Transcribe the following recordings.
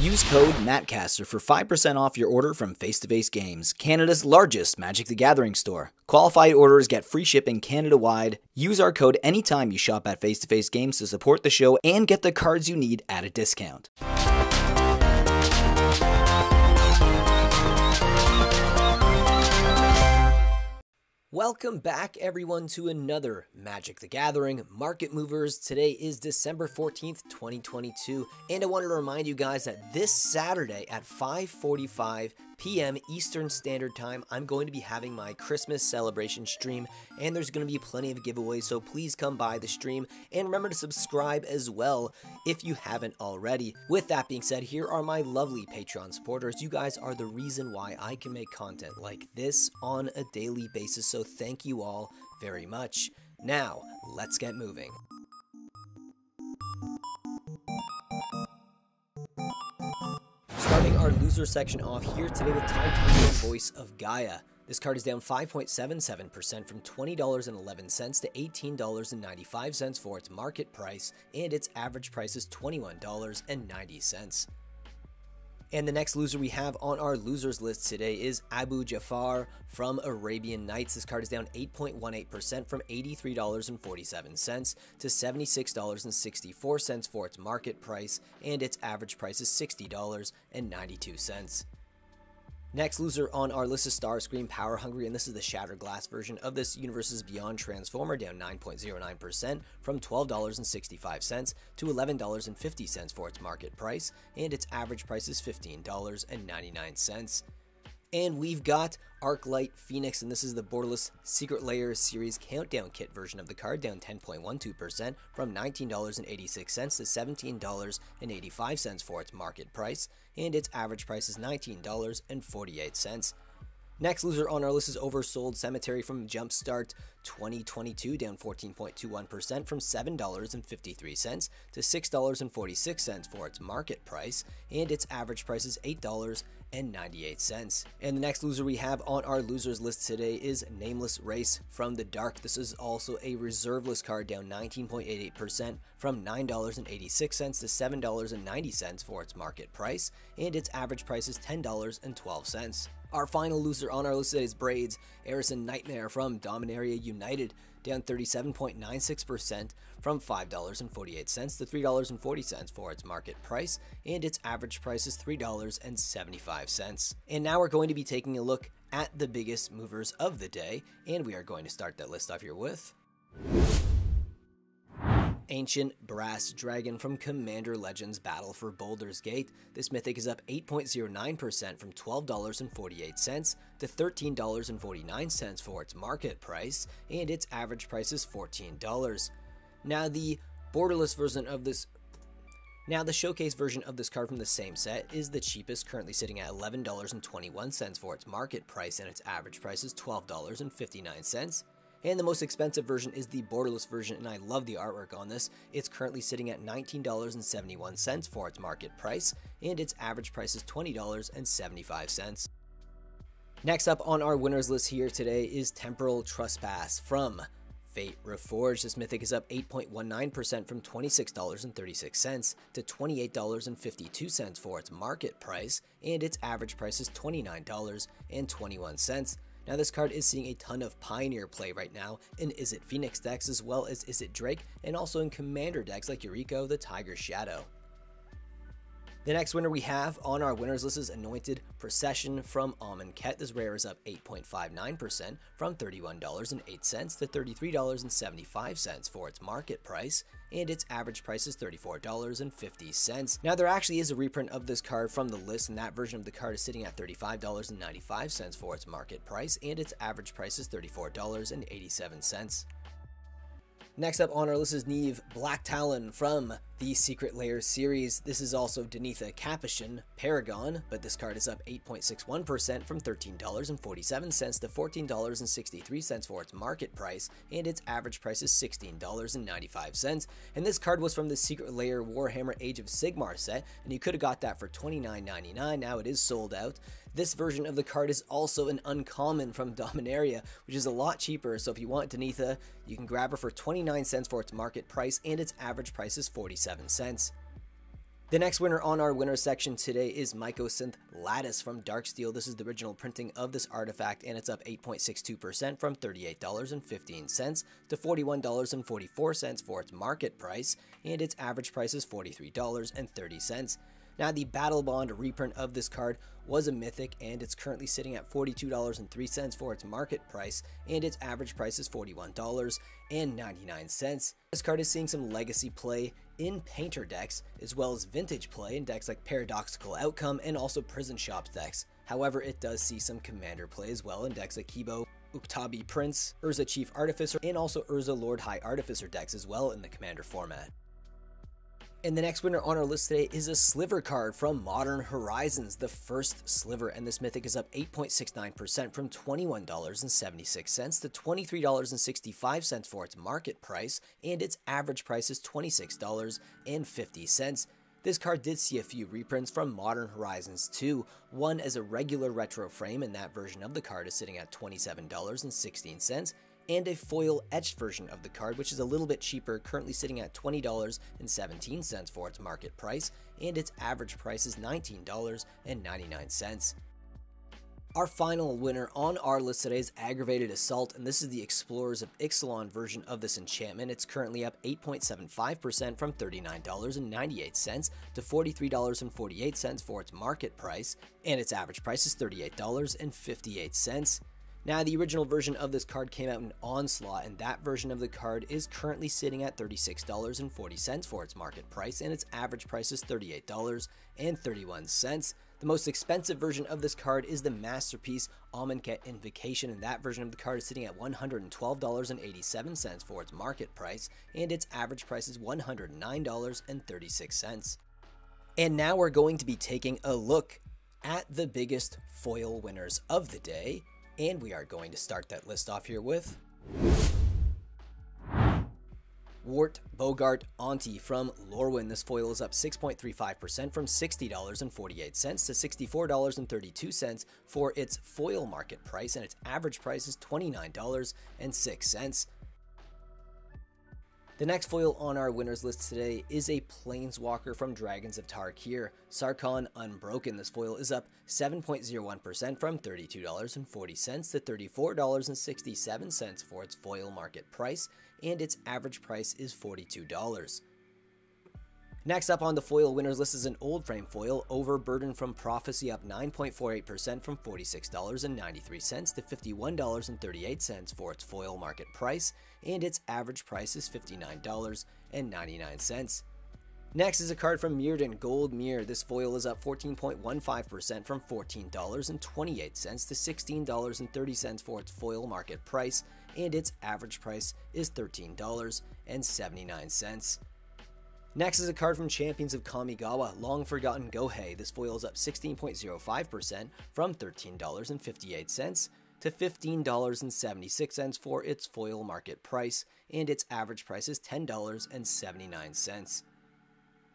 Use code MATTCASTER for 5% off your order from Face-to-Face Games, Canada's largest Magic the Gathering store. Qualified orders get free shipping Canada-wide. Use our code anytime you shop at Face-to-Face Games to support the show and get the cards you need at a discount. Welcome back, everyone, to another Magic the Gathering Market Movers. Today is December 14th, 2022, and I wanted to remind you guys that this Saturday at 5:45 p.m. Eastern Standard Time, I'm going to be having my Christmas celebration stream, and there's going to be plenty of giveaways, so please come by the stream, and remember to subscribe as well if you haven't already. With that being said, here are my lovely Patreon supporters. You guys are the reason why I can make content like this on a daily basis, so thank you all very much. Now, let's get moving. Starting our loser section off here today with Titan Voice of Gaia. This card is down 5.77% from $20.11 to $18.95 for its market price, and its average price is $21.90. And the next loser we have on our losers list today is Abu Jafar from Arabian Nights. This card is down 8.18% from $83.47 to $76.64 for its market price, and its average price is $60.92. Next loser on our list is Starscream Power Hungry, and this is the Shattered Glass version of this Universes Beyond Transformer, down 9.09% from $12.65 to $11.50 for its market price, and its average price is $15.99. And we've got Arclight Phoenix, and this is the Borderless Secret Lair Series Countdown Kit version of the card, down 10.12% from $19.86 to $17.85 for its market price, and its average price is $19.48. Next loser on our list is Oversold Cemetery from Jumpstart 2022, down 14.21% from $7.53 to $6.46 for its market price, and its average price is $8.98. And the next loser we have on our losers list today is Nameless Race from The Dark. This is also a reserveless card, down 19.88% from $9.86 to $7.90 for its market price, and its average price is $10.12. Our final loser on our list today is Braids, Arisen Nightmare from Dominaria United, down 37.96% from $5.48 to $3.40 for its market price, and its average price is $3.75. And now we're going to be taking a look at the biggest movers of the day, and we are going to start that list off here with Ancient Brass Dragon from Commander Legends Battle for Baldur's Gate. This mythic is up 8.09% from $12.48 to $13.49 for its market price, and its average price is $14. Now the showcase version of this card from the same set is the cheapest, currently sitting at $11.21 for its market price, and its average price is $12.59. And the most expensive version is the Borderless version, and I love the artwork on this. It's currently sitting at $19.71 for its market price, and its average price is $20.75. Next up on our winners list here today is Temporal Trespass from Fate Reforged. This mythic is up 8.19% from $26.36 to $28.52 for its market price, and its average price is $29.21. Now this card is seeing a ton of Pioneer play right now in Izzet Phoenix decks as well as Izzet Drake, and also in Commander decks like Yuriko, the Tiger's Shadow. The next winner we have on our winners list is Anointed Procession from Amonkhet. This rare is up 8.59% from $31.08 to $33.75 for its market price, and its average price is $34.50. Now there actually is a reprint of this card from the list, and that version of the card is sitting at $35.95 for its market price, and its average price is $34.87. Next up on our list is Neve Black Talon from the Secret Lair series. This is also Danitha Capuchin Paragon, but this card is up 8.61% from $13.47 to $14.63 for its market price, and its average price is $16.95. And this card was from the Secret Lair Warhammer Age of Sigmar set, and you could have got that for $29.99. Now it is sold out. This version of the card is also an uncommon from Dominaria, which is a lot cheaper, so if you want Danitha, you can grab her for $29 for its market price, and its average price is $47. The next winner on our winner section today is Mycosynth Lattice from Darksteel. This is the original printing of this artifact, and it's up 8.62% from $38.15 to $41.44 for its market price, and its average price is $43.30. Now, the Battle Bond reprint of this card was a mythic, and it's currently sitting at $42.03 for its market price, and its average price is $41.99. This card is seeing some legacy play in Painter decks, as well as vintage play in decks like Paradoxical Outcome and also Prison Shops decks. However, it does see some Commander play as well in decks like Kibo, Uktabi Prince, Urza Chief Artificer, and also Urza Lord High Artificer decks as well in the Commander format. And the next winner on our list today is a Sliver card from Modern Horizons, the first Sliver, and this mythic is up 8.69% from $21.76 to $23.65 for its market price, and its average price is $26.50. This card did see a few reprints from Modern Horizons 2, one as a regular retro frame, and that version of the card is sitting at $27.16. and a foil etched version of the card, which is a little bit cheaper, currently sitting at $20.17 for its market price, and its average price is $19.99. Our final winner on our list today is Aggravated Assault, and this is the Explorers of Ixalan version of this enchantment. It's currently up 8.75% from $39.98 to $43.48 for its market price, and its average price is $38.58. Now, the original version of this card came out in Onslaught, and that version of the card is currently sitting at $36.40 for its market price, and its average price is $38.31. The most expensive version of this card is the Masterpiece Amonkhet Invocation, and that version of the card is sitting at $112.87 for its market price, and its average price is $109.36. And now we're going to be taking a look at the biggest foil winners of the day. And we are going to start that list off here with Wart Bogart Auntie from Lorwyn. This foil is up 6.35% from $60.48 to $64.32 for its foil market price, and its average price is $29.06. The next foil on our winners list today is a Planeswalker from Dragons of Tarkir, Sarkhan Unbroken. This foil is up 7.01% from $32.40 to $34.67 for its foil market price, and its average price is $42. Next up on the foil winners list is an old frame foil, Overburden from Prophecy, up 9.48% from $46.93 to $51.38 for its foil market price, and its average price is $59.99. Next is a card from Mirrodin, Gold Mirror. This foil is up 14.15% from $14.28 to $16.30 for its foil market price, and its average price is $13.79. Next is a card from Champions of Kamigawa, Long Forgotten Gohei. This foil is up 16.05% from $13.58 to $15.76 for its foil market price, and its average price is $10.79.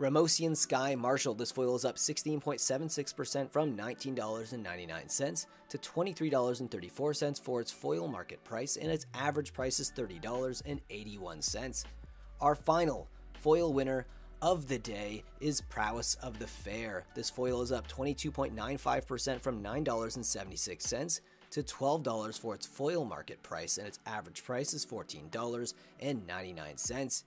Ramosian Sky Marshal. This foil is up 16.76% from $19.99 to $23.34 for its foil market price, and its average price is $30.81. Our final foil winner of the day is Prowess of the Fair. This foil is up 22.95% from $9.76 to $12 for its foil market price, and its average price is $14.99.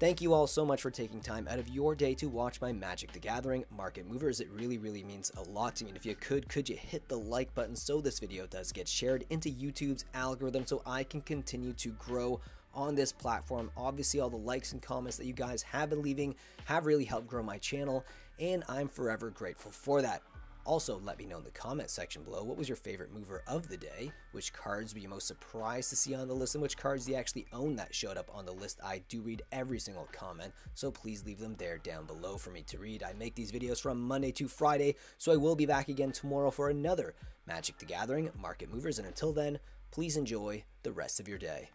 Thank you all so much for taking time out of your day to watch my Magic the Gathering Market Movers. It really means a lot to me. And if you could you hit the like button so this video does get shared into YouTube's algorithm so I can continue to grow on this platform. Obviously, all the likes and comments that you guys have been leaving have really helped grow my channel, and I'm forever grateful for that. Also, let me know in the comment section below, what was your favorite mover of the day? Which cards were you most surprised to see on the list, and which cards do you actually own that showed up on the list? I do read every single comment, so please leave them there down below for me to read. I make these videos from Monday to Friday, so I will be back again tomorrow for another Magic the Gathering Market Movers, and until then, please enjoy the rest of your day.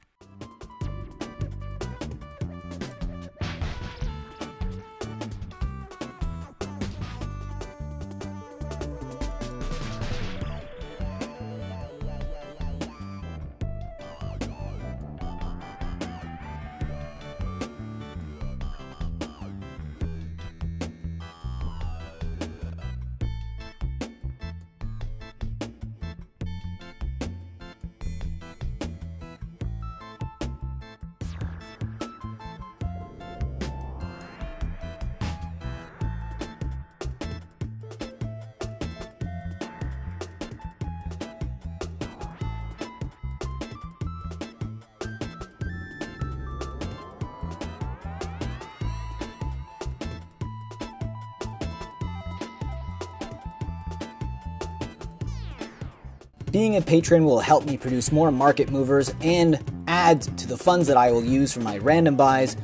Being a patron will help me produce more market movers and add to the funds that I will use for my random buys,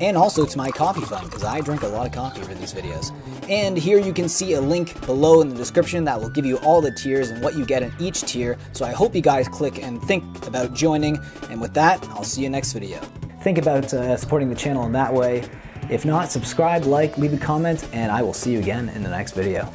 and also to my coffee fund, because I drink a lot of coffee for these videos. And here you can see a link below in the description that will give you all the tiers and what you get in each tier, so I hope you guys click and think about joining, and with that, I'll see you next video. Think about supporting the channel in that way. If not, subscribe, like, leave a comment, and I will see you again in the next video.